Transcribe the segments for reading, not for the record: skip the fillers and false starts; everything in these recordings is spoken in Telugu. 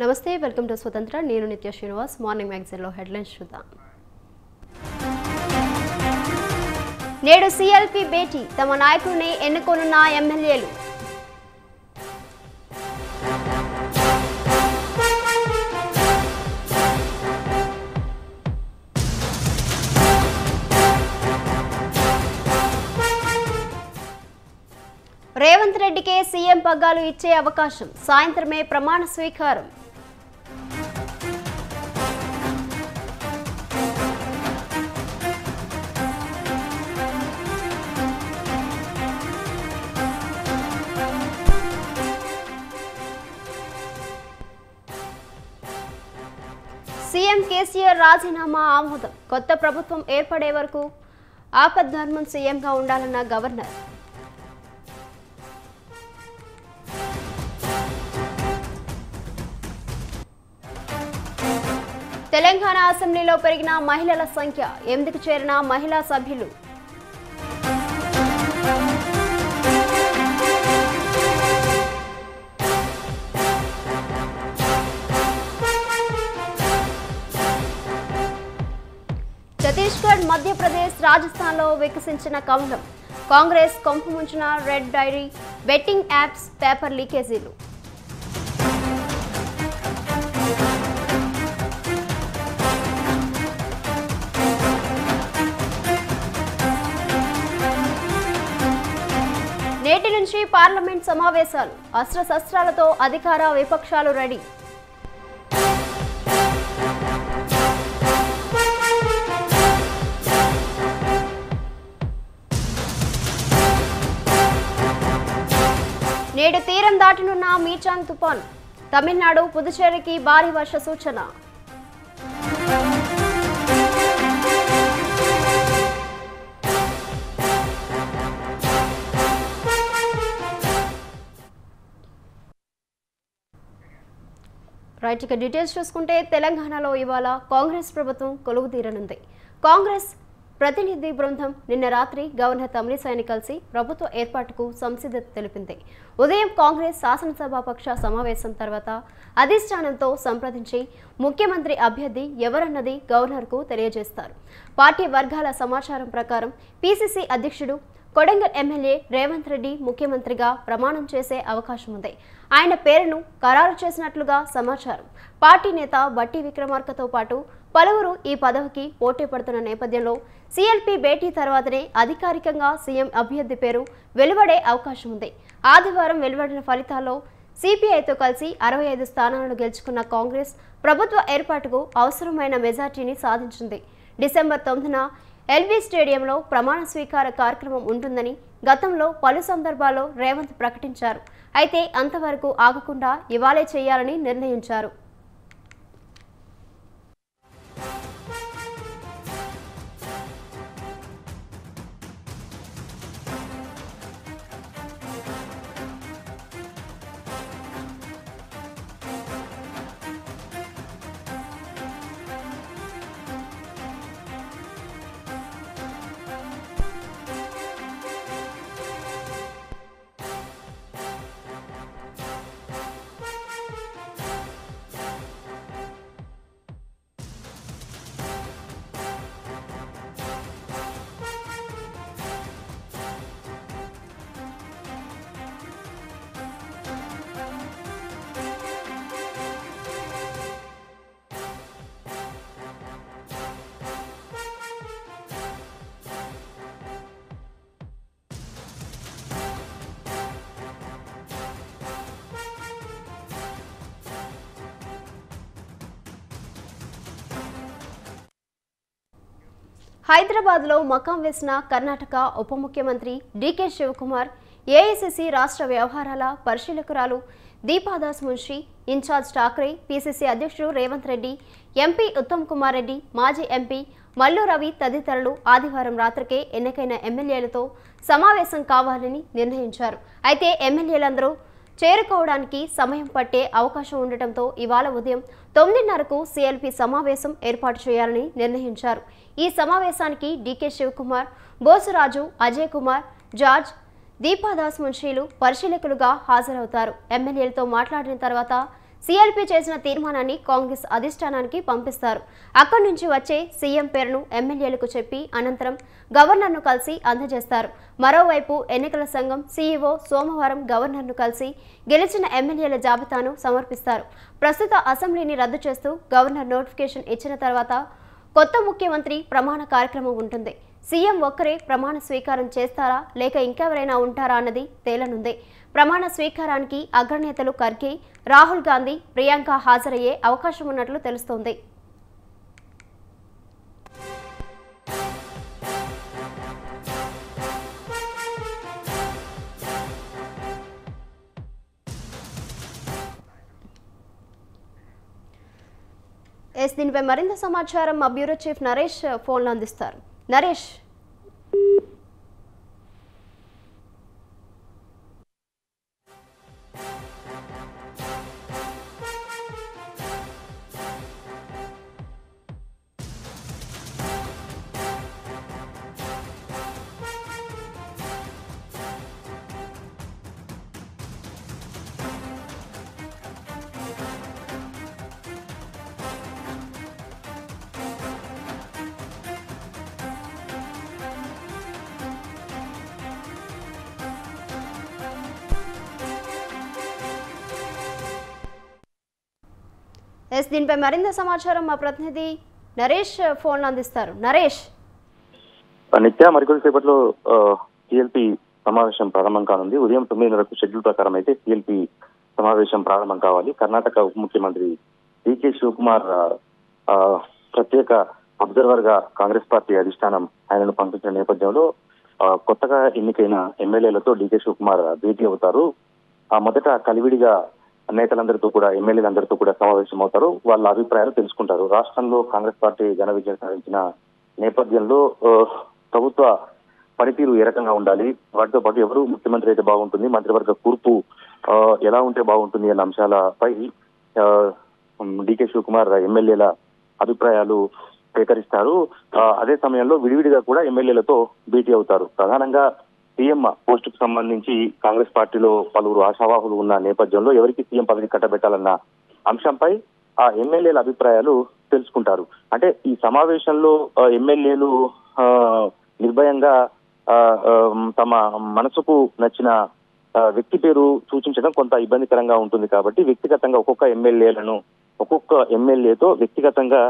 Namaste, welcome to Svathantra. Nenu Nithya Sinovas. Morning magazine lo headlines chudam. Nedu CLP beti tama nayakudini ennukonunna MLAlu. Revanth Reddy ke CM paggalu icche avakasham. Sayantrame pramana swikaram. CM KCR Razinama Amodam. Kotta Prabhutvam Erpade varaku Aapadharmam CM ga undalanna Governor. Telangana అసెంబ్లీలో పెరిగిన మహిళల సంఖ్య 8కి చేరిన మహిళా సభ్యులు ఛత్తీస్గఢ్ మధ్యప్రదేశ్ రాజస్థాన్లో వికసించిన కమలం కాంగ్రెస్ కంపుముంచిన red diary betting apps paper లీకేజీలు నేటి నుంచి పార్లమెంట్ సమావేశాలు అస్త్ర శస్త్రాలతో అధికార విపక్షాలు రెడీ నేడు తీరం దాటనున్న మీచాంగ్ తుపాను తమిళనాడు పుదుచేరికి భారీ వర్ష సూచన రైట్ ఇక డీటెయిల్స్ చూసుకుంటే తెలంగాణలో ఇవాళ కాంగ్రెస్ ప్రభుత్వం కొలువు తీరనుంది. కాంగ్రెస్ ప్రతినిధి బృందం నిన్న రాత్రి గవర్నర్ తమిళిసైని కలిసి ప్రభుత్వ ఏర్పాటుకు సంసిద్ధత తెలిపింది. ఉదయం కాంగ్రెస్ శాసనసభాపక్ష సమావేశం తర్వాత అధిష్టానంతో సంప్రదించి ముఖ్యమంత్రి అభ్యర్థి ఎవరన్నది గవర్నర్కు తెలియజేస్తారు. పార్టీ వర్గాల సమాచారం ప్రకారం పీసీసీ అధ్యక్షుడు కొడంగల్ ఎమ్మెల్యే రేవంత్ రెడ్డి ముఖ్యమంత్రిగా ప్రమాణం చేసే అవకాశం ఉంది. ఆయన పేరును ఖరారు చేసినట్లుగా సమాచారం. పార్టీ నేత బట్టి విక్రమార్కతో పాటు పలువురు ఈ పదవికి పోటీ పడుతున్న నేపథ్యంలో సీఎల్పీ భేటీ తర్వాతనే అధికారికంగా సీఎం అభ్యర్థి పేరు వెలువడే అవకాశం ఉంది. ఆదివారం వెలువడిన ఫలితాల్లో సిపిఐతో కలిసి 65 స్థానాలను గెలుచుకున్న కాంగ్రెస్ ప్రభుత్వ ఏర్పాటుకు అవసరమైన మెజార్టీని సాధించింది. డిసెంబర్ 9న ఎల్బీ స్టేడియంలో ప్రమాణ స్వీకార కార్యక్రమం ఉంటుందని గతంలో పలు సందర్భాల్లో రేవంత్ ప్రకటించారు. అయితే అంతవరకు ఆగకుండా ఇవాళే చేయాలని నిర్ణయించారు. హైదరాబాద్ లో మకాం వేసిన కర్ణాటక ఉప ముఖ్యమంత్రి డీకే శివకుమార్, ఏఐసిసి రాష్ట్ర వ్యవహారాల పరిశీలకురాలు దీపా దాస్ మున్షి, ఇన్ఛార్జ్ ఠాక్రే, పిసిసి అధ్యక్షుడు రేవంత్ రెడ్డి, ఎంపీ ఉత్తమ్ కుమార్ రెడ్డి, మాజీ ఎంపీ మల్లు రవి తదితరులు ఆదివారం రాత్రికే ఎన్నికైన ఎమ్మెల్యేలతో సమావేశం కావాలని నిర్ణయించారు. అయితే ఎమ్మెల్యేలందరూ చేరుకోవడానికి సమయం పట్టే అవకాశం ఉండటంతో ఇవాళ ఉదయం 9:30కు సీఎల్పీ సమావేశం ఏర్పాటు చేయాలని నిర్ణయించారు. ఈ సమావేశానికి డీకే శివకుమార్, బోసురాజు, అజయ్ కుమార్, జార్జ్, దీపాదాస్ మున్షీలు పరిశీలకులుగా హాజరవుతారు. ఎమ్మెల్యేలతో మాట్లాడిన తర్వాత CLP చేసిన తీర్మానాన్ని కాంగ్రెస్ అధిష్టానానికి పంపిస్తారు. అక్కడి నుంచి వచ్చే సీఎం పేరును ఎమ్మెల్యేలకు చెప్పి అనంతరం గవర్నర్ను కలిసి అందజేస్తారు. మరోవైపు ఎన్నికల సంఘం CEO సోమవారం గవర్నర్ను కలిసి గెలిచిన ఎమ్మెల్యేల జాబితాను సమర్పిస్తారు. ప్రస్తుత అసెంబ్లీని రద్దు చేస్తూ గవర్నర్ నోటిఫికేషన్ ఇచ్చిన తర్వాత కొత్త ముఖ్యమంత్రి ప్రమాణ కార్యక్రమం ఉంటుంది. సీఎం ఒక్కరే ప్రమాణ స్వీకారం చేస్తారా లేక ఇంకెవరైనా ఉంటారా అన్నది తేలనుంది. ప్రమాణ స్వీకారానికి అగ్రనేతలు ఖర్గే, రాహుల్ గాంధీ, ప్రియాంక హాజరయ్యే అవకాశం ఉన్నట్లు తెలుస్తోంది. ఎస్, దీనిపై మరింత సమాచారం మా బ్యూరో చీఫ్ నరేష్ ఫోన్లో అందిస్తారు. నరేష్. ఎస్, దీనిపై మరింత సమాచారం మా ప్రతినిధి నరేష్ ఫోన్ అందిస్తారు. నరేష్. నిత్య, మరికొద్దిసేపట్లో CLP సమావేశం ప్రారంభం కానుంది. ఉదయం 9:00కు షెడ్యూల్ ప్రకారం అయితే CLP సమావేశం ప్రారంభం కావాలి. కర్ణాటక ఉప ముఖ్యమంత్రి DK శివకుమార్ ప్రత్యేక అబ్జర్వర్ గా కాంగ్రెస్ పార్టీ అధిష్టానం ఆయనను పంపించిన నేపథ్యంలో కొత్తగా ఎన్నికైన ఎమ్మెల్యేలతో DK శివకుమార్ భేటీ అవుతారు. ఆ మొదట కలివిడిగా నేతలందరితో కూడా ఎమ్మెల్యేలందరితో కూడా సమావేశం అవుతారు. వాళ్ళ అభిప్రాయాలు తెలుసుకుంటారు. రాష్ట్రంలో కాంగ్రెస్ పార్టీ ఘన విజయం సాధించిన నేపథ్యంలో ప్రభుత్వ పనితీరు ఏ రకంగా ఉండాలి, వాటితో పాటు ఎవరు ముఖ్యమంత్రి అయితే బాగుంటుంది, మంత్రివర్గ కూర్పు ఎలా ఉంటే బాగుంటుంది అనే అంశాలపై DK శివకుమార్ ఎమ్మెల్యేల అభిప్రాయాలు సేకరిస్తారు. అదే సమయంలో విడివిడిగా కూడా ఎమ్మెల్యేలతో భేటీ అవుతారు. ప్రధానంగా సీఎం పోస్ట్ కు సంబంధించి కాంగ్రెస్ పార్టీలో పలువురు ఆశావాహులు ఉన్న నేపథ్యంలో ఎవరికి సీఎం పదవి కట్టబెట్టాలన్న అంశంపై ఆ ఎమ్మెల్యేల అభిప్రాయాలు తెలుసుకుంటారు. అంటే ఈ సమావేశంలో ఎమ్మెల్యేలు నిర్భయంగా తమ మనసుకు నచ్చిన వ్యక్తి పేరు సూచించడం కొంత ఇబ్బందికరంగా ఉంటుంది కాబట్టి వ్యక్తిగతంగా ఒక్కొక్క ఎమ్మెల్యేతో వ్యక్తిగతంగా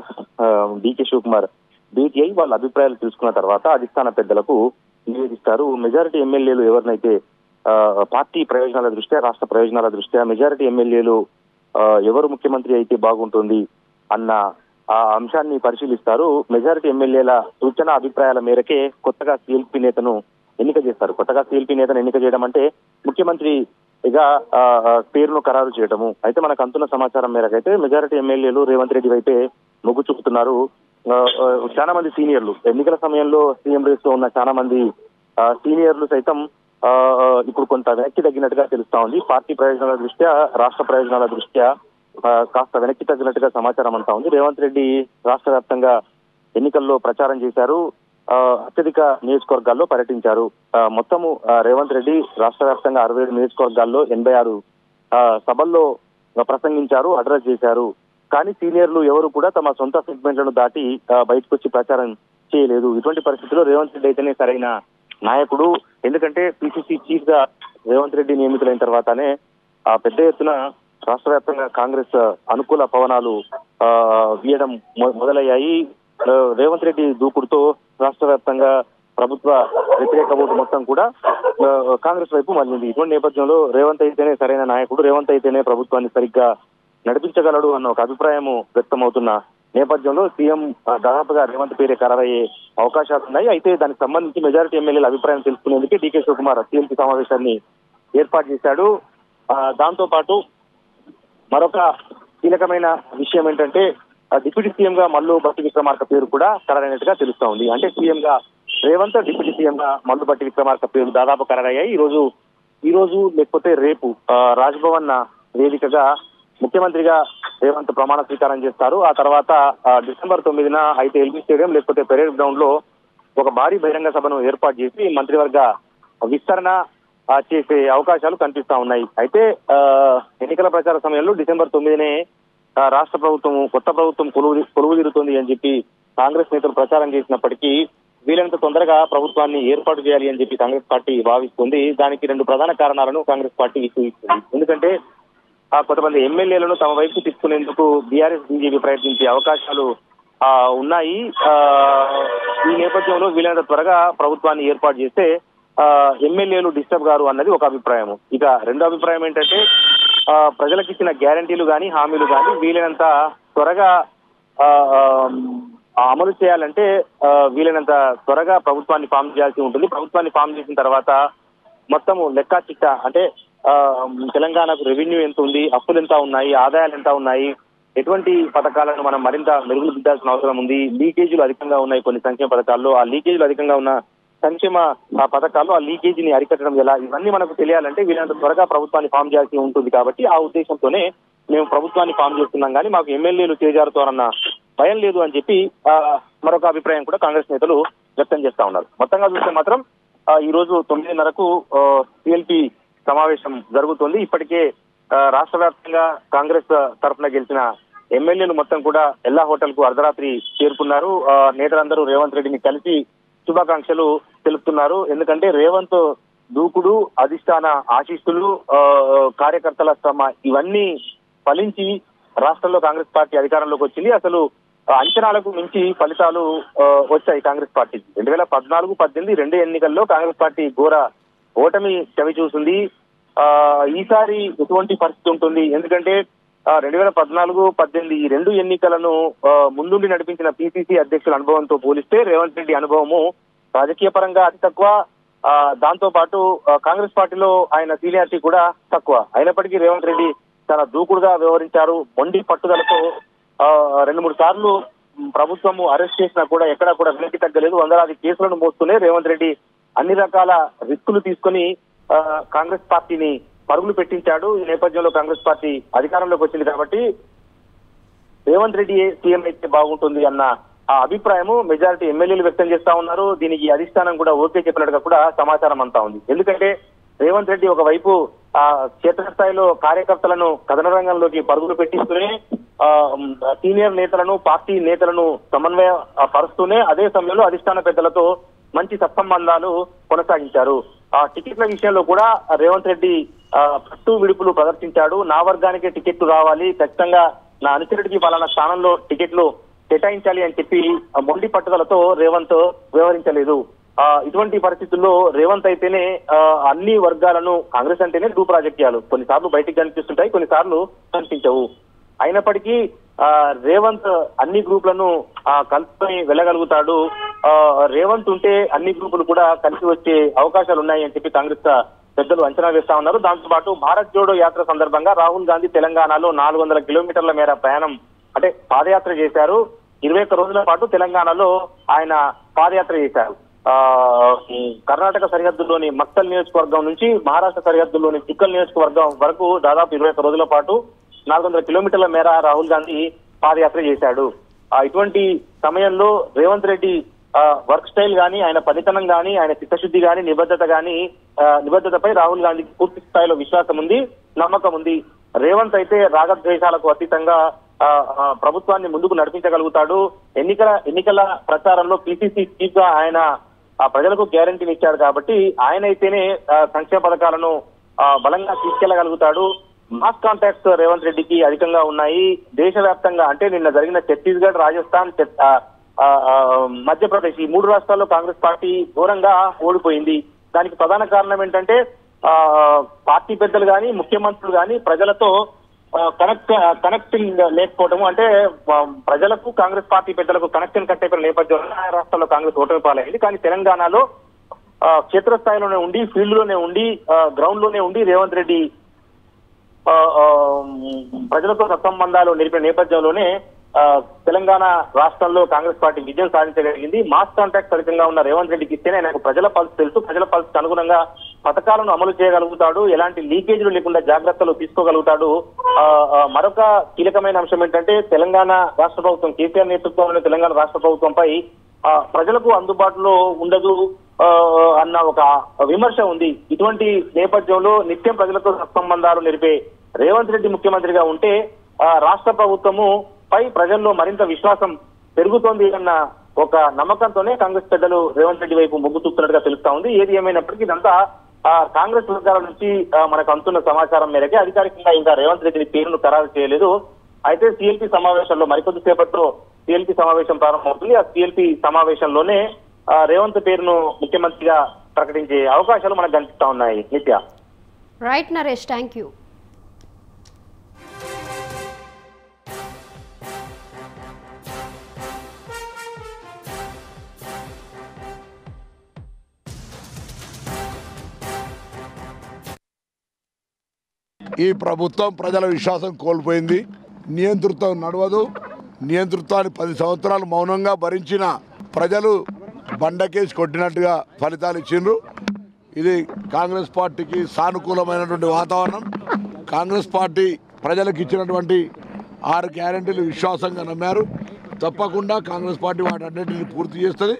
DK శివకుమార్ భేటీ అయి వాళ్ళ అభిప్రాయాలు తెలుసుకున్న తర్వాత అధిష్టాన పెద్దలకు నివేదిస్తారు. మెజారిటీ ఎమ్మెల్యేలు ఎవరినైతే పార్టీ ప్రయోజనాల దృష్ట్యా, రాష్ట్ర ప్రయోజనాల దృష్ట్యా మెజారిటీ ఎమ్మెల్యేలు ఎవరు ముఖ్యమంత్రి అయితే బాగుంటుంది అన్న ఆ అంశాన్ని పరిశీలిస్తారు. మెజారిటీ ఎమ్మెల్యేల సూచన అభిప్రాయాల మేరకే కొత్తగా CLP నేతను ఎన్నిక చేస్తారు. కొత్తగా CLP నేతను ఎన్నిక చేయడం అంటే ముఖ్యమంత్రిగా పేరును ఖరారు చేయడము. అయితే మనకు అందుతున్న సమాచారం మేరకైతే మెజారిటీ ఎమ్మెల్యేలు రేవంత్ రెడ్డి వైపే మొగ్గు చూపుతున్నారు. చాలా మంది సీనియర్లు, ఎన్నికల సమయంలో సీఎం రేస్ లో ఉన్న చాలా మంది సీనియర్లు సైతం ఇప్పుడు కొంత వెనక్కి తగ్గినట్టుగా తెలుస్తా ఉంది. పార్టీ ప్రయోజనాల దృష్ట్యా, రాష్ట్ర ప్రయోజనాల దృష్ట్యా కాస్త వెనక్కి తగ్గినట్టుగా సమాచారం అంతా ఉంది. రేవంత్ రెడ్డి రాష్ట్ర వ్యాప్తంగా ఎన్నికల్లో ప్రచారం చేశారు. అత్యధిక నియోజకవర్గాల్లో పర్యటించారు. మొత్తము రేవంత్ రెడ్డి రాష్ట్ర వ్యాప్తంగా 67 నియోజకవర్గాల్లో 86 సభల్లో ప్రసంగించారు, అడ్రస్ చేశారు. కానీ సీనియర్లు ఎవరు కూడా తమ సొంత సెగ్మెంట్లను దాటి బయటకు వచ్చి ప్రచారం చేయలేదు. ఇటువంటి పరిస్థితుల్లో రేవంత్ రెడ్డి అయితేనే సరైన నాయకుడు. ఎందుకంటే PCC చీఫ్ గా రేవంత్ రెడ్డి నియమితులైన తర్వాతనే పెద్ద ఎత్తున రాష్ట్ర వ్యాప్తంగా కాంగ్రెస్ అనుకూల పవనాలు వీయడం మొదలయ్యాయి. రేవంత్ రెడ్డి దూకుడుతో రాష్ట్ర వ్యాప్తంగా ప్రభుత్వ వ్యతిరేక ఓటు మొత్తం కూడా కాంగ్రెస్ వైపు మళ్ళింది. ఇటువంటి నేపథ్యంలో రేవంత్ అయితేనే సరైన నాయకుడు, రేవంత్ అయితేనే ప్రభుత్వాన్ని సరిగ్గా నడిపించగలడు అన్న ఒక అభిప్రాయము వ్యక్తమవుతున్న నేపథ్యంలో సీఎం దాదాపుగా రేవంత్ పేరే ఖరారయ్యే అవకాశాలున్నాయి. అయితే దానికి సంబంధించి మెజారిటీ ఎమ్మెల్యేల అభిప్రాయం తెలుసుకునేందుకు DK శివకుమార్ CLP సమావేశాన్ని ఏర్పాటు చేశాడు. దాంతో పాటు మరొక కీలకమైన విషయం ఏంటంటే డిప్యూటీ సీఎం గా మల్లు భట్టి విక్రమార్క పేరు కూడా ఖరారైనట్టుగా తెలుస్తా ఉంది. అంటే సీఎం గా రేవంత్, డిప్యూటీ సీఎం గా మల్లు భట్టి విక్రమార్క పేరు దాదాపు ఖరారయ్యాయి. ఈ రోజు లేకపోతే రేపు రాజ్భవన్ వేదికగా ముఖ్యమంత్రిగా రేవంత్ ప్రమాణ స్వీకారం చేస్తారు. ఆ తర్వాత December 9న అయితే ఎల్బీ స్టేడియం లేకపోతే పెరేడ్ గ్రౌండ్ లో ఒక భారీ బహిరంగ సభను ఏర్పాటు చేసి మంత్రివర్గ విస్తరణ, చేసే అవకాశాలు కనిపిస్తా ఉన్నాయి. అయితే ఎన్నికల ప్రచార సమయంలో డిసెంబర్ 9నే రాష్ట్ర ప్రభుత్వం, కొత్త ప్రభుత్వం కొలువుదీరుతోంది అని చెప్పి కాంగ్రెస్ నేతలు ప్రచారం చేసినప్పటికీ వీలంత తొందరగా ప్రభుత్వాన్ని ఏర్పాటు చేయాలి అని చెప్పి కాంగ్రెస్ పార్టీ భావిస్తుంది. దానికి రెండు ప్రధాన కారణాలను కాంగ్రెస్ పార్టీ చూపిస్తుంది. ఎందుకంటే కొంతమంది ఎమ్మెల్యేలను తమ వైపు తీసుకునేందుకు బీఆర్ఎస్ బీజేపీ ప్రయత్నించే అవకాశాలు ఉన్నాయి. ఈ నేపథ్యంలో వీలంత త్వరగా ప్రభుత్వాన్ని ఏర్పాటు చేస్తే ఎమ్మెల్యేలు డిస్టర్బ్ గారు అన్నది ఒక అభిప్రాయం. ఇక రెండో అభిప్రాయం ఏంటంటే ప్రజలకు ఇచ్చిన గ్యారంటీలు కానీ హామీలు కానీ వీలైనంత త్వరగా అమలు చేయాలంటే వీలైనంత త్వరగా ప్రభుత్వాన్ని ఫామ్ చేయాల్సి ఉంటుంది. ప్రభుత్వాన్ని ఫామ్ చేసిన తర్వాత మొత్తం లెక్క చిట్టా అంటే తెలంగాణకు రెవెన్యూ ఎంత ఉంది, అప్పులు ఎంత ఉన్నాయి, ఆదాయాలు ఎంత ఉన్నాయి, ఎటువంటి పథకాలను మనం మరింత మెరుగుదిద్దాల్సిన అవసరం ఉంది. లీకేజీలు అధికంగా ఉన్నాయి కొన్ని సంక్షేమ పథకాల్లో. ఆ లీకేజీలు అధికంగా ఉన్న సంక్షేమ పథకాలు ఆ లీకేజీని అరికట్టడం ఎలా, ఇవన్నీ మనకు తెలియాలంటే వీళ్ళంత త్వరగా ప్రభుత్వాన్ని ఫామ్ చేయాల్సి ఉంటుంది. కాబట్టి ఆ ఉద్దేశంతోనే మేము ప్రభుత్వాన్ని ఫామ్ చేస్తున్నాం కానీ మాకు ఎమ్మెల్యేలు చేజారుతారన్న భయం లేదు అని చెప్పి మరొక అభిప్రాయం కూడా కాంగ్రెస్ నేతలు వ్యక్తం చేస్తా ఉన్నారు. మొత్తంగా చూస్తే మాత్రం ఈ రోజు 9:30కు CLP సమావేశం జరుగుతుంది. ఇప్పటికే రాష్ట్ర వ్యాప్తంగా కాంగ్రెస్ తరఫున గెలిచిన ఎమ్మెల్యేలు మొత్తం కూడా ఎల్లా హోటల్ కు అర్ధరాత్రి చేరుకున్నారు. నేతలందరూ రేవంత్ రెడ్డిని కలిసి శుభాకాంక్షలు తెలుపుతున్నారు. ఎందుకంటే రేవంత్ దూకుడు, అధిష్టాన ఆశీస్సులు, కార్యకర్తల శ్రమ ఇవన్నీ ఫలించి రాష్ట్రంలో కాంగ్రెస్ పార్టీ అధికారంలోకి వచ్చింది. అసలు అంచనాలకు మించి ఫలితాలు వచ్చాయి కాంగ్రెస్ పార్టీకి. 2014, 2018 రెండే ఎన్నికల్లో కాంగ్రెస్ పార్టీ ఘోర ఓటమి చవి చూసింది. ఈసారి ఎటువంటి పరిస్థితి ఉంటుంది? ఎందుకంటే 2014, 2018 ఈ రెండు ఎన్నికలను ముందుండి నడిపించిన PCC అధ్యక్షుల అనుభవంతో పోలిస్తే రేవంత్ రెడ్డి అనుభవము రాజకీయ పరంగా అతి తక్కువ. దాంతో పాటు కాంగ్రెస్ పార్టీలో ఆయన సీనియారిటీ కూడా తక్కువ. అయినప్పటికీ రేవంత్ రెడ్డి చాలా దూకుడుగా వ్యవహరించారు. మొండి పట్టుదలతో 2-3 సార్లు ప్రభుత్వము అరెస్ట్ చేసినా కూడా ఎక్కడా కూడా వెనక్కి తగ్గలేదు. వందలాది కేసులను మోస్తూనే రేవంత్ రెడ్డి అన్ని రకాల రిస్కులు తీసుకుని కాంగ్రెస్ పార్టీని పరుగులు పెట్టించాడు. ఈ నేపథ్యంలో కాంగ్రెస్ పార్టీ అధికారంలోకి వచ్చింది కాబట్టి రేవంత్ రెడ్డి సీఎం అయితే బాగుంటుంది అన్న ఆ అభిప్రాయము మెజారిటీ ఎమ్మెల్యేలు వ్యక్తం చేస్తా ఉన్నారు. దీనికి అధిష్టానం కూడా ఓకే చెప్పినట్టుగా కూడా సమాచారం అంతా ఉంది. ఎందుకంటే రేవంత్ రెడ్డి ఒకవైపు క్షేత్రస్థాయిలో కార్యకర్తలను కథన రంగంలోకి పరుగులు పెట్టిస్తూనే, సీనియర్ నేతలను, పార్టీ నేతలను సమన్వయ పరుస్తూనే, అదే సమయంలో అధిష్టాన పెద్దలతో మంచి సత్సంబంధాలు కొనసాగించారు. ఆ టికెట్ల విషయంలో కూడా రేవంత్ రెడ్డి పట్టు విడుపులు ప్రదర్శించాడు. నా వర్గానికే టికెట్లు రావాలి, ఖచ్చితంగా నా అనుచరుడికి పలానా స్థానంలో టికెట్లు కేటాయించాలి అని చెప్పి మొండి పట్టుదలతో రేవంత్ వ్యవహరించలేదు. ఇటువంటి పరిస్థితుల్లో రేవంత్ అయితేనే అన్ని వర్గాలను, కాంగ్రెస్ అంటేనే గ్రూప్ రాజకీయాలు కొన్నిసార్లు బయటికి కనిపిస్తుంటాయి, కొన్నిసార్లు కనిపించవు. అయినప్పటికీ రేవంత్ అన్ని గ్రూపులను కలుపుకొని వెళ్ళగలుగుతాడు. రేవంత్ ఉంటే అన్ని గ్రూపులు కూడా కలిసి వచ్చే అవకాశాలు ఉన్నాయి అని చెప్పి కాంగ్రెస్ పెద్దలు అంచనా వేస్తా ఉన్నారు. దాంతో పాటు భారత్ జోడో యాత్ర సందర్భంగా రాహుల్ గాంధీ తెలంగాణలో 400 కిలోమీటర్ల మేర ప్రయాణం అంటే పాదయాత్ర చేశారు. 21 రోజుల పాటు తెలంగాణలో ఆయన పాదయాత్ర చేశారు. కర్ణాటక సరిహద్దులోని మక్తల్ నియోజకవర్గం నుంచి మహారాష్ట్ర సరిహద్దులోని చిక్కల్ నియోజకవర్గం వరకు దాదాపు 21 రోజుల పాటు 400 కిలోమీటర్ల మేర రాహుల్ గాంధీ పాదయాత్ర చేశాడు. ఇటువంటి సమయంలో రేవంత్ రెడ్డి వర్క్ స్టైల్ కానీ, ఆయన పనితనం కానీ, ఆయన చిత్తశుద్ధి కానీ, నిబద్ధతపై రాహుల్ గాంధీకి పూర్తి స్థాయిలో విశ్వాసం ఉంది, నమ్మకం ఉంది. రేవంత్ అయితే రాగద్వేషాలకు అతీతంగా ప్రభుత్వాన్ని ముందుకు నడిపించగలుగుతాడు. ఎన్నికల ప్రచారంలో PCC చీఫ్ గా ఆయన ప్రజలకు గ్యారంటీని ఇచ్చాడు కాబట్టి ఆయన అయితేనే సంక్షేమ పథకాలను బలంగా తీసుకెళ్లగలుగుతాడు. మాస్ కాంటాక్ట్స్ రేవంత్ రెడ్డికి అధికంగా ఉన్నాయి. దేశవ్యాప్తంగా అంటే నిన్న జరిగిన ఛత్తీస్గఢ్, రాజస్థాన్, మధ్యప్రదేశ్ ఈ 3 రాష్ట్రాల్లో కాంగ్రెస్ పార్టీ ఘోరంగా ఓడిపోయింది. దానికి ప్రధాన కారణం ఏంటంటే పార్టీ పెద్దలు కానీ, ముఖ్యమంత్రులు కానీ ప్రజలతో కనెక్టింగ్ లేకపోవడము. అంటే ప్రజలకు, కాంగ్రెస్ పార్టీ పెద్దలకు కనెక్షన్ కట్ అయిపోయిన నేపథ్యంలో ఆ రాష్ట్రాల్లో కాంగ్రెస్ ఓటమి పాలైంది. కానీ తెలంగాణలో క్షేత్రస్థాయిలోనే ఉండి, ఫీల్డ్ లోనే ఉండి, గ్రౌండ్ లోనే ఉండి రేవంత్ రెడ్డి ప్రజలతో సత్సంబంధాలు నిలిపిన నేపథ్యంలోనే తెలంగాణ రాష్ట్రంలో కాంగ్రెస్ పార్టీ విజయం సాధించగలిగింది. మాస్ కాంటాక్ట్ అధికంగా ఉన్న రేవంత్ రెడ్డికి ఇస్తేనే ఆయనకు ప్రజల పల్స్ తెలుసు. ప్రజల పల్స్ అనుగుణంగా పథకాలను అమలు చేయగలుగుతాడు. ఎలాంటి లీకేజీలు లేకుండా జాగ్రత్తలు తీసుకోగలుగుతాడు. మరొక కీలకమైన అంశం ఏంటంటే తెలంగాణ రాష్ట్ర ప్రభుత్వం, కేసీఆర్ నేతృత్వంలోని తెలంగాణ రాష్ట్ర ప్రభుత్వంపై ప్రజలకు అందుబాటులో ఉండదు అన్న ఒక విమర్శ ఉంది. ఇటువంటి నేపథ్యంలో నిత్యం ప్రజలతో సత్సంబంధాలు నిలిపే రేవంత్ రెడ్డి ముఖ్యమంత్రిగా ఉంటే రాష్ట్ర ప్రభుత్వము పై ప్రజల్లో మరింత విశ్వాసం పెరుగుతోంది అన్న ఒక నమ్మకంతోనే కాంగ్రెస్ పెద్దలు రేవంత్ రెడ్డి వైపు మొగ్గు చూపుతున్నట్టుగా తెలుస్తా ఉంది. ఏది ఏమైనప్పటికీ ఇదంతా కాంగ్రెస్ వర్గాల నుంచి మనకు అందుతున్న సమాచారం మేరకే అధికారికంగా ఇంకా రేవంత్ రెడ్డిని పేరును ఖరారు చేయలేదు. అయితే సిఎల్పి సమావేశంలో మరికొద్దిసేపట్లో సిఎల్పి సమావేశం ప్రారంభమవుతుంది. ఆ సిఎల్పి సమావేశంలోనే రేవంత్ పేరును ముఖ్యమంత్రిగా ప్రకటించే అవకాశాలు మనకు కనిపిస్తా ఉన్నాయి. Nitya. Right Naresh, thank you. ఈ ప్రభుత్వం ప్రజల విశ్వాసం కోల్పోయింది. నియంతృత్వం నడవదు. నియంతృత్వాన్ని 10 సంవత్సరాలు మౌనంగా భరించిన ప్రజలు బండకేసి కొట్టినట్టుగా ఫలితాలు ఇచ్చిండ్రు. ఇది కాంగ్రెస్ పార్టీకి సానుకూలమైనటువంటి వాతావరణం. కాంగ్రెస్ పార్టీ ప్రజలకు ఇచ్చినటువంటి 6 గ్యారెంటీలు విశ్వాసంగా నమ్మారు. తప్పకుండా కాంగ్రెస్ పార్టీ వాటి అన్నింటినీ పూర్తి చేస్తుంది.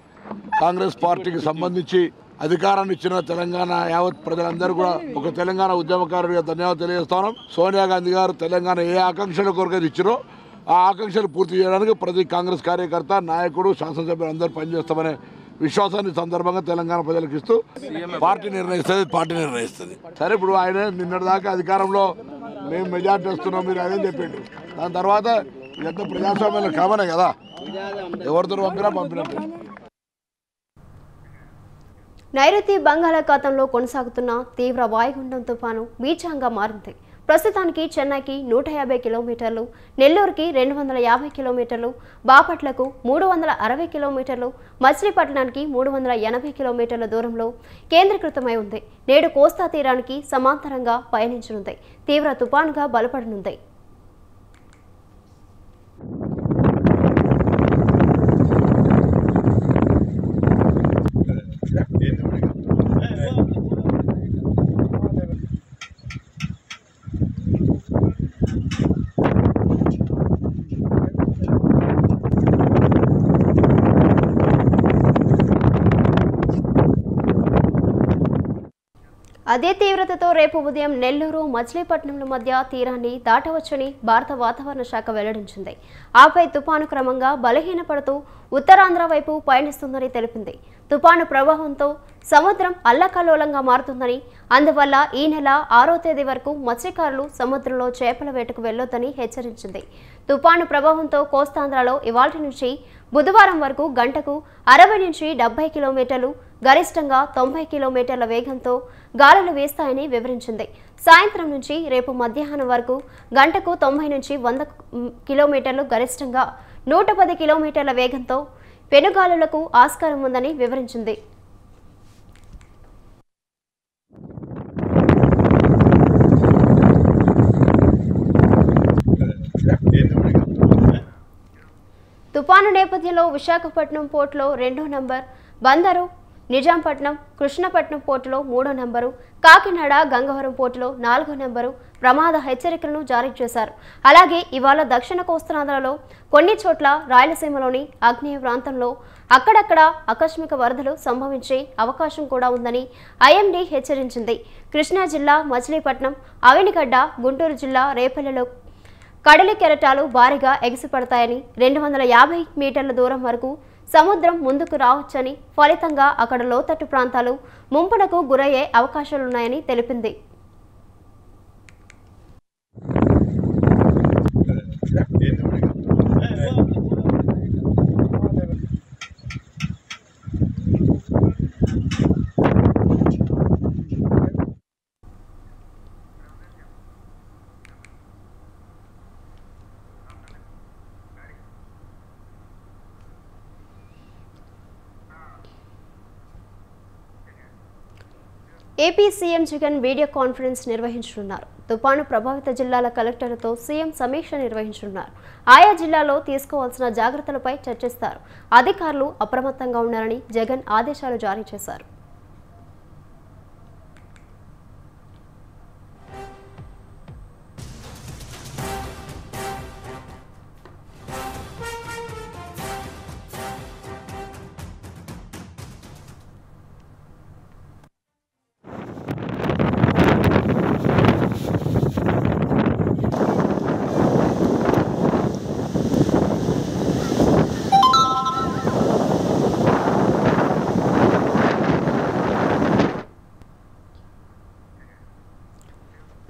కాంగ్రెస్ పార్టీకి సంబంధించి అధికారాన్ని ఇచ్చిన తెలంగాణ యావత్ ప్రజలందరూ కూడా ఒక తెలంగాణ ఉద్యమకారుడిగా ధన్యవాదాలు తెలియజేస్తాను. సోనియా గాంధీ గారు తెలంగాణ ఏ ఆకాంక్షల కొరకైతే ఇచ్చారో ఆ ఆకాంక్షలు పూర్తి చేయడానికి ప్రతి కాంగ్రెస్ కార్యకర్త, నాయకుడు, శాసనసభ్యులు అందరూ పనిచేస్తామనే విశ్వాసాన్ని సందర్భంగా తెలంగాణ ప్రజలకు ఇస్తూ పార్టీ నిర్ణయిస్తుంది. సరే, ఇప్పుడు ఆయన నిన్నటిదాకా అధికారంలో మేము మెజార్టీ వస్తున్నాం మీరు అదే చెప్పండి. దాని తర్వాత ఎంత ప్రజాస్వామ్యంలో కామనే కదా, ఎవరితో పంపినా పంపినట్టు. నైరుతి బంగాళాఖాతంలో కొనసాగుతున్న తీవ్ర వాయుగుండం తుఫాను బీజంగా మారింది. ప్రస్తుతానికి చెన్నైకి 150 కిలోమీటర్లు, నెల్లూరుకి 250 కిలోమీటర్లు, బాపట్లకు 360 కిలోమీటర్లు, మచిలీపట్నానికి 380 కిలోమీటర్ల దూరంలో కేంద్రీకృతమై ఉంది. నేడు కోస్తా తీరానికి సమాంతరంగా పయనించనుంది. తీవ్ర తుఫానుగా బలపడనుంది. అదే తీవ్రతతో రేపు ఉదయం నెల్లూరు, మచిలీపట్నంల మధ్య తీరాన్ని దాటవచ్చని భారత వాతావరణ శాఖ వెల్లడించింది. ఆపై తుపాను క్రమంగా బలహీనపడుతూ ఉత్తరాంధ్ర వైపు పయనిస్తుందని తెలిపింది. తుపాను ప్రభావంతో సముద్రం అల్లకల్లోలంగా మారుతుందని, అందువల్ల ఈ నెల 6వ తేదీ వరకు మత్స్యకారులు సముద్రంలో చేపల వేటకు వెళ్లొద్దని హెచ్చరించింది. తుపాను ప్రభావంతో కోస్తాంధ్రలో ఇవాల్టి నుంచి బుధవారం వరకు గంటకు 60 నుంచి 70 కిలోమీటర్లు, గరిష్టంగా 90 కిలోమీటర్ల వేగంతో గాలులు వీస్తాయని వివరించింది. సాయంత్రం నుంచి రేపు మధ్యాహ్నం వరకు గంటకు 90 నుంచి 100 కిలోమీటర్లు, గరిష్టంగా 110 కిలోమీటర్ల వేగంతో పెనుగాలులకు ఆస్కారం ఉందని వివరించింది. తుపాను నేపథ్యంలో విశాఖపట్నం పోర్టులో 2వ నంబర్ బందరు, నిజాంపట్నం, కృష్ణపట్నం పోర్టులో 3వ నంబరు, కాకినాడ, గంగవరం పోర్టులో 4వ నంబరు ప్రమాద హెచ్చరికలను జారీ చేశారు. అలాగే ఇవాళ దక్షిణ కోస్తాంధ్రలో కొన్ని చోట్ల, రాయలసీమలోని ఆగ్నేయ ప్రాంతంలో అక్కడక్కడ ఆకస్మిక వరదలు సంభవించే అవకాశం కూడా ఉందని ఐఎండి హెచ్చరించింది. కృష్ణా జిల్లా, మచిలీపట్నం, అవినిగడ్డ, గుంటూరు జిల్లా రేపల్లెలో కడలి కెరటాలు భారీగా ఎగిసిపడతాయని, 250 మీటర్ల దూరం వరకు సముద్రం ముందుకు రావచ్చని, ఫలితంగా అక్కడ లోతట్టు ప్రాంతాలు ముంపునకు గురయ్యే అవకాశాలున్నాయని తెలిపింది. APCM జగన్ వీడియో కాన్ఫరెన్స్ నిర్వహించనున్నారు. తుపాను ప్రభావిత జిల్లాల కలెక్టర్లతో సీఎం సమీక్ష నిర్వహించనున్నారు. ఆయా జిల్లాలో తీసుకోవాల్సిన జాగ్రత్తలపై చర్చిస్తారు. అధికారులు అప్రమత్తంగా ఉండాలని జగన్ ఆదేశాలు జారీ చేశారు.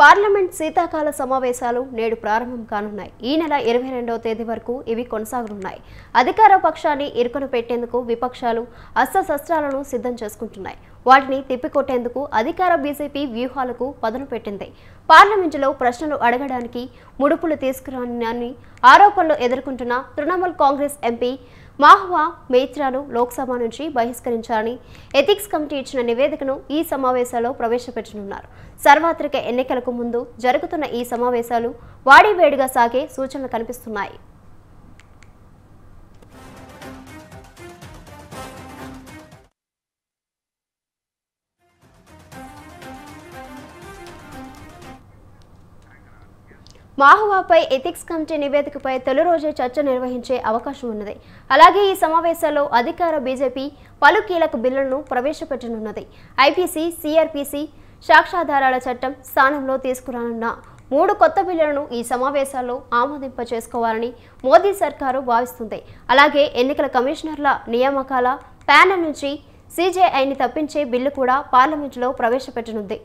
పార్లమెంట్ శీతాకాల సమావేశాలు నేడు ప్రారంభం కానున్నాయి. ఈ నెల 22వ తేదీ వరకు ఇవి కొనసాగనున్నాయి. అధికార పక్షాన్ని ఇరుకున పెట్టేందుకు విపక్షాలు అస్త్రశస్త్రాలను సిద్ధం చేసుకుంటున్నాయి. వాటిని తిప్పికొట్టేందుకు అధికార బీజేపీ వ్యూహాలకు పదును పెట్టింది. పార్లమెంటులో ప్రశ్నలు అడగడానికి ముడుపులు తీసుకురాని ఆరోపణలు ఎదుర్కొంటున్న తృణమూల్ కాంగ్రెస్ ఎంపీ మాహ్వా మేత్రాను లోక్సభ నుంచి బహిష్కరించాలని ఎథిక్స్ కమిటీ ఇచ్చిన నివేదికను ఈ సమావేశాల్లో ప్రవేశపెట్టనున్నారు. సార్వత్రిక ఎన్నికలకు ముందు జరుగుతున్న ఈ సమావేశాలు వాడివేడిగా సాగే సూచనలు కనిపిస్తున్నాయి. మాహువాపై ఎథిక్స్ కమిటీ నివేదికపై తొలి రోజే చర్చ నిర్వహించే అవకాశం ఉన్నది. అలాగే ఈ సమావేశాల్లో అధికార బీజేపీ పలు కీలక బిల్లులను ప్రవేశపెట్టనున్నది. ఐపీసీ, సిఆర్పీసీ సాక్ష్యాధారాల చట్టం స్థానంలో తీసుకురానున్న 3 కొత్త బిల్లులను ఈ సమావేశాల్లో ఆమోదింప చేసుకోవాలని మోదీ సర్కారు భావిస్తుంది. అలాగే ఎన్నికల కమిషనర్ల నియామకాల ప్యానెల్ నుంచి సీజేఐని తప్పించే బిల్లు కూడా పార్లమెంటులో ప్రవేశపెట్టనుంది.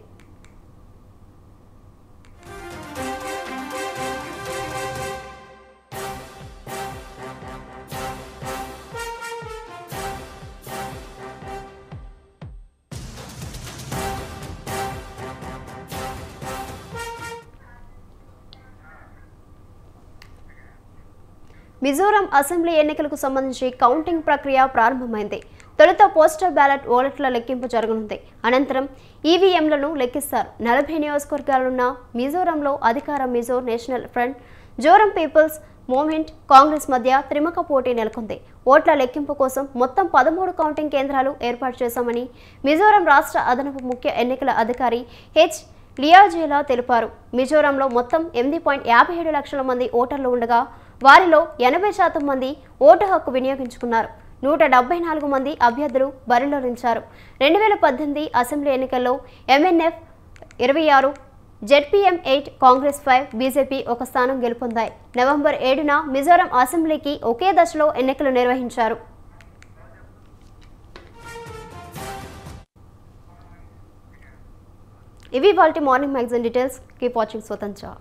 మిజోరం అసెంబ్లీ ఎన్నికలకు సంబంధించి కౌంటింగ్ ప్రక్రియ ప్రారంభమైంది. తొలుత పోస్టల్ బ్యాలెట్ ఓట్ల లెక్కింపు జరగనుంది. అనంతరం ఈవీఎంలను లెక్కిస్తారు. 40 నియోజకవర్గాలున్న మిజోరంలో అధికార Mizo national front, Zoram peoples movement, Congress మధ్య త్రిముఖ పోటీ నెలకొంది. ఓట్ల లెక్కింపు కోసం మొత్తం 13 కౌంటింగ్ కేంద్రాలు ఏర్పాటు చేశామని మిజోరం రాష్ట్ర అదనపు ముఖ్య ఎన్నికల అధికారి హెచ్ లియాజేలా తెలిపారు. మిజోరంలో మొత్తం 8.57 లక్షల మంది ఓటర్లు ఉండగా వారిలో 80% మంది ఓటు హక్కు వినియోగించుకున్నారు. 174 మంది అభ్యర్థులు బరిలో నిలిచారు. 2018 అసెంబ్లీ ఎన్నికల్లో MNF 26, ZPM 8, కాంగ్రెస్ 5, బీజేపీ 1 స్థానం గెలుపొందాయి. నవంబర్ 7న మిజోరం అసెంబ్లీకి ఒకే దశలో ఎన్నికలు నిర్వహించారు. ఇవి వాల్టి morning magazine details. Keep watching స్వతంత్ర.